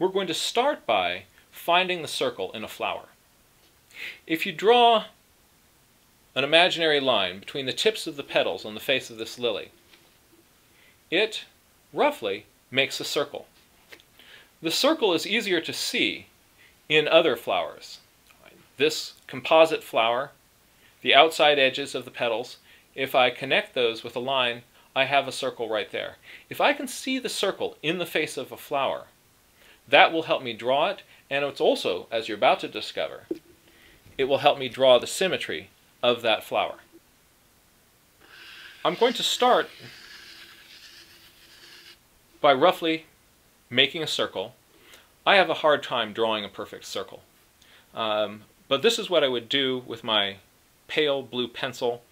We're going to start by finding the circle in a flower. If you draw an imaginary line between the tips of the petals on the face of this lily, it roughly makes a circle. The circle is easier to see in other flowers. This composite flower, the outside edges of the petals, if I connect those with a line, I have a circle right there. If I can see the circle in the face of a flower, that will help me draw it, and it's also, as you're about to discover, it will help me draw the symmetry of that flower. I'm going to start by roughly making a circle. I have a hard time drawing a perfect circle, but this is what I would do with my pale blue pencil.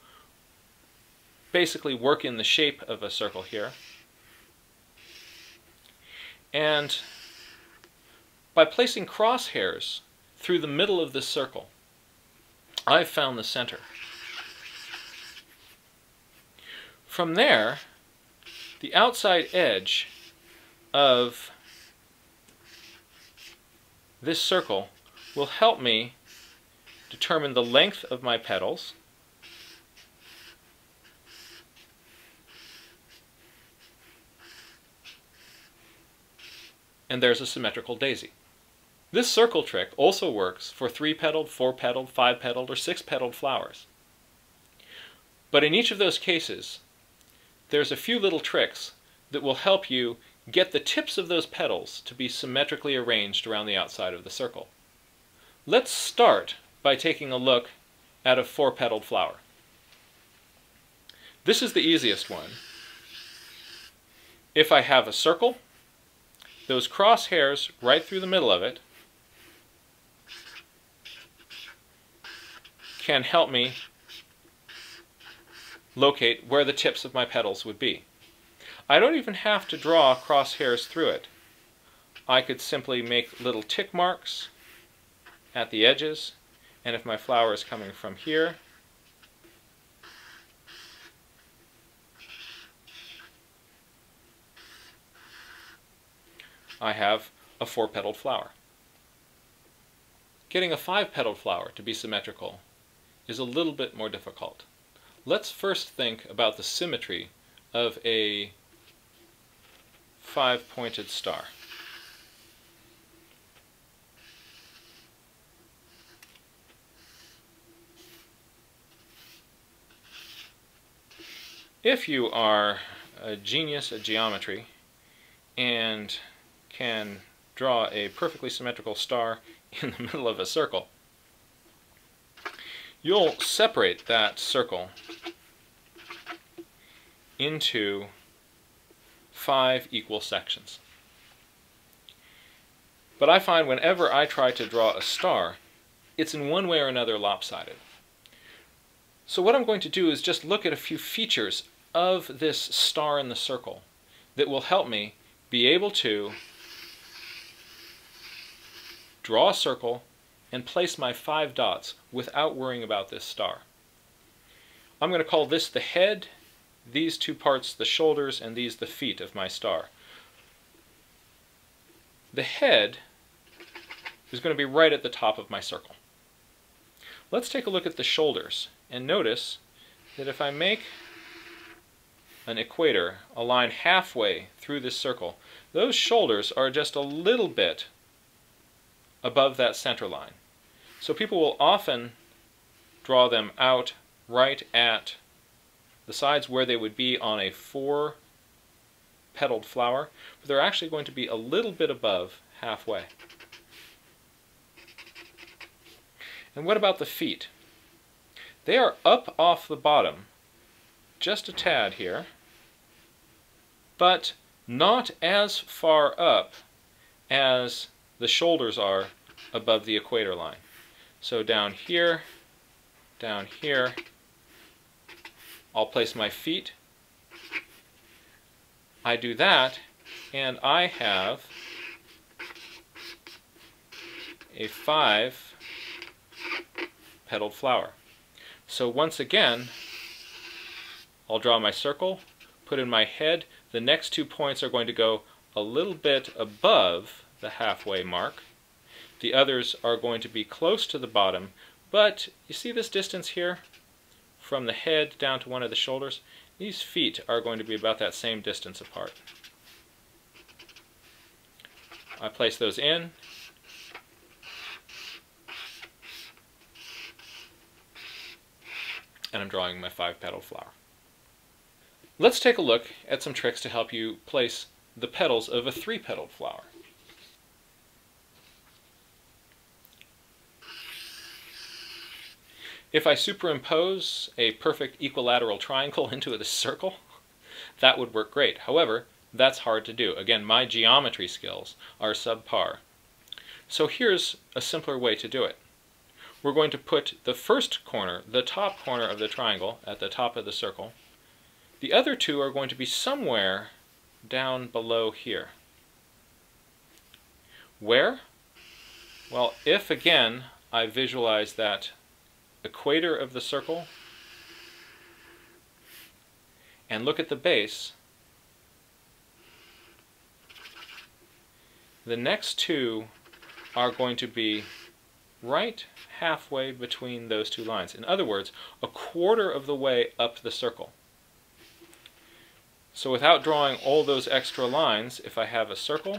Basically work in the shape of a circle here, and by placing crosshairs through the middle of this circle, I've found the center. From there, the outside edge of this circle will help me determine the length of my petals, and there's a symmetrical daisy. This circle trick also works for 3-petaled, 4-petaled, 5-petaled, or 6-petaled flowers. But in each of those cases, there's a few little tricks that will help you get the tips of those petals to be symmetrically arranged around the outside of the circle. Let's start by taking a look at a 4-petaled flower. This is the easiest one. If I have a circle, those crosshairs right through the middle of it can help me locate where the tips of my petals would be. I don't even have to draw crosshairs through it. I could simply make little tick marks at the edges, and if my flower is coming from here, I have a 4-petaled flower. Getting a 5-petaled flower to be symmetrical is a little bit more difficult. Let's first think about the symmetry of a 5-pointed star. If you are a genius at geometry and can draw a perfectly symmetrical star in the middle of a circle, you'll separate that circle into 5 equal sections. But I find whenever I try to draw a star, it's in one way or another lopsided. So what I'm going to do is just look at a few features of this star in the circle that will help me be able to draw a circle and place my 5 dots without worrying about this star. I'm going to call this the head, these two parts the shoulders, and these the feet of my star. The head is going to be right at the top of my circle. Let's take a look at the shoulders and notice that if I make an equator, a line halfway through this circle, those shoulders are just a little bit above that center line. So people will often draw them out right at the sides where they would be on a 4-petaled flower, but they're actually going to be a little bit above halfway. And what about the feet? They are up off the bottom just a tad here, but not as far up as the shoulders are above the equator line. So down here, I'll place my feet. I do that, and I have a 5-petaled flower. So once again, I'll draw my circle, put in my head. The next 2 points are going to go a little bit above the halfway mark. The others are going to be close to the bottom, but you see this distance here from the head down to one of the shoulders? These feet are going to be about that same distance apart. I place those in. And I'm drawing my 5-petaled flower. Let's take a look at some tricks to help you place the petals of a 3-petaled flower. If I superimpose a perfect equilateral triangle into this circle, that would work great. However, that's hard to do. Again, my geometry skills are subpar. So here's a simpler way to do it. We're going to put the first corner, the top corner of the triangle, at the top of the circle. The other two are going to be somewhere down below here. Where? Well, if again I visualize that equator of the circle and look at the base, the next two are going to be right halfway between those two lines. In other words, a quarter of the way up the circle. So without drawing all those extra lines, if I have a circle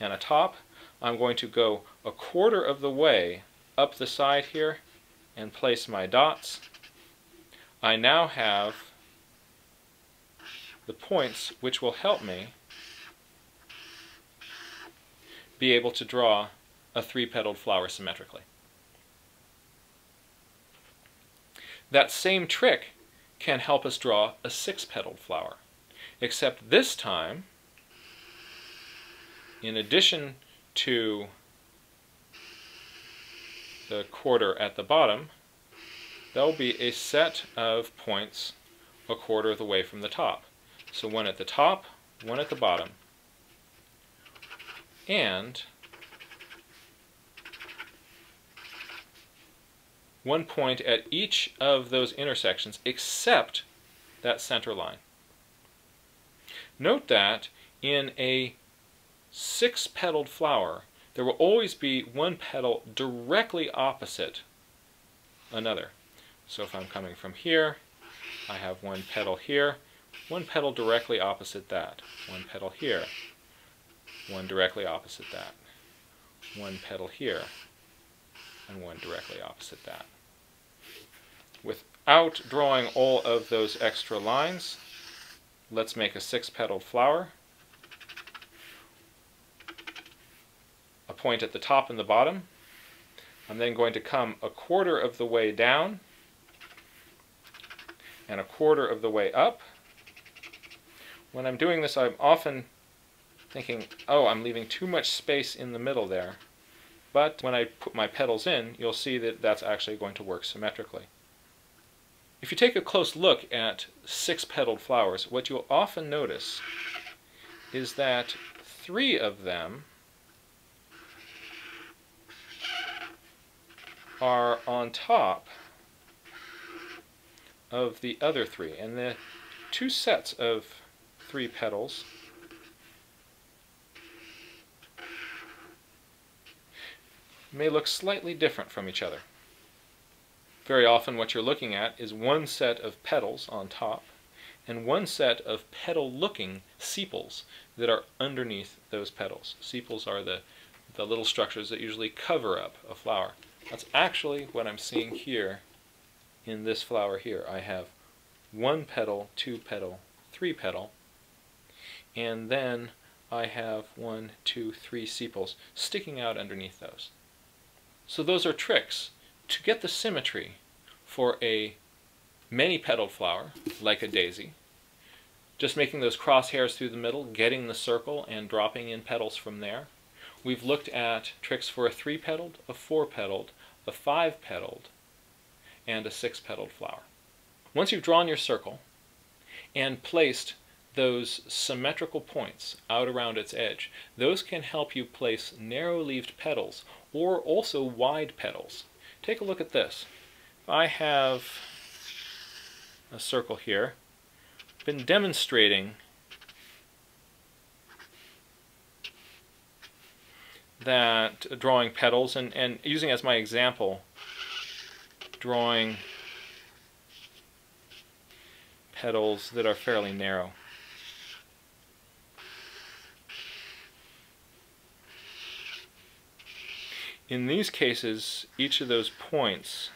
and a top, I'm going to go a quarter of the way up the side here and place my dots. I now have the points which will help me be able to draw a 3-petaled flower symmetrically. That same trick can help us draw a 6-petaled flower, except this time, in addition to the quarter at the bottom, there'll be a set of points a quarter of the way from the top. So one at the top, one at the bottom, and one point at each of those intersections except that center line. Note that in a 6-petaled flower, there will always be one petal directly opposite another. So if I'm coming from here, I have one petal here, one petal directly opposite that, one petal here, one directly opposite that, one petal here, and one directly opposite that. Without drawing all of those extra lines, let's make a 6-petaled flower. A point at the top and the bottom. I'm then going to come a quarter of the way down and a quarter of the way up. When I'm doing this, I'm often thinking, oh, I'm leaving too much space in the middle there. But when I put my petals in, you'll see that that's actually going to work symmetrically. If you take a close look at 6-petaled flowers, what you'll often notice is that 3 of them are on top of the other 3. And the 2 sets of 3 petals may look slightly different from each other. Very often what you're looking at is one set of petals on top and one set of petal-looking sepals that are underneath those petals. Sepals are the little structures that usually cover up a flower. That's actually what I'm seeing here in this flower here. I have 1 petal, 2 petal, 3 petal, and then I have 1, 2, 3 sepals sticking out underneath those. So those are tricks to get the symmetry for a many-petaled flower, like a daisy, just making those crosshairs through the middle, getting the circle, and dropping in petals from there. We've looked at tricks for a 3-petaled, a 4-petaled, a 5-petaled, and a 6-petaled flower. Once you've drawn your circle and placed those symmetrical points out around its edge, those can help you place narrow-leaved petals or also wide petals. Take a look at this. If I have a circle here, I've been demonstrating that drawing petals, and using as my example, drawing petals that are fairly narrow. In these cases, each of those points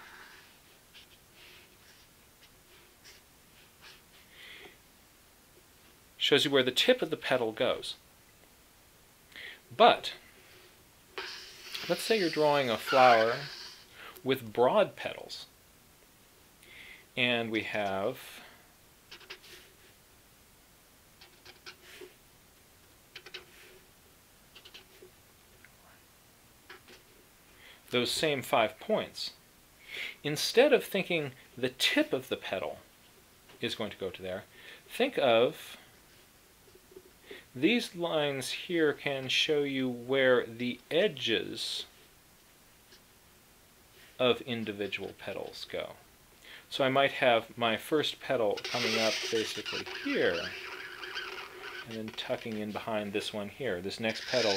shows you where the tip of the petal goes. But let's say you're drawing a flower with broad petals, and we have those same 5 points. Instead of thinking the tip of the petal is going to go to there, think of these lines here can show you where the edges of individual petals go. So I might have my first petal coming up basically here, and then tucking in behind this one here. This next petal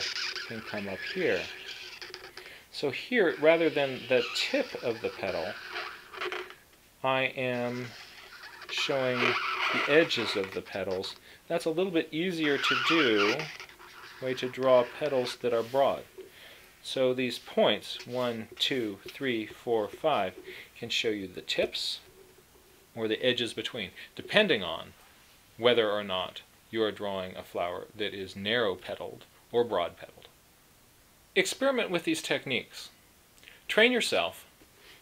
can come up here. So here, rather than the tip of the petal, I am showing the edges of the petals. That's a little bit easier to do, way to draw petals that are broad. So these points, 1, 2, 3, 4, 5, can show you the tips or the edges between, depending on whether or not you are drawing a flower that is narrow-petaled or broad-petaled. Experiment with these techniques. Train yourself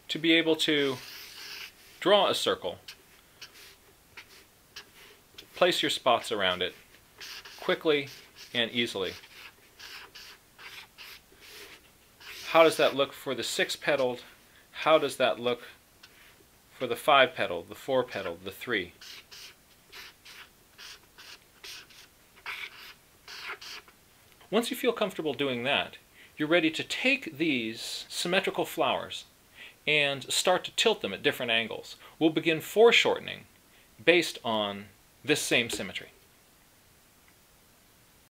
to be able to draw a circle, place your spots around it quickly and easily. How does that look for the 6-petaled? How does that look for the 5-petaled, the 4-petaled, the 3? Once you feel comfortable doing that, you're ready to take these symmetrical flowers and start to tilt them at different angles. We'll begin foreshortening based on this same symmetry.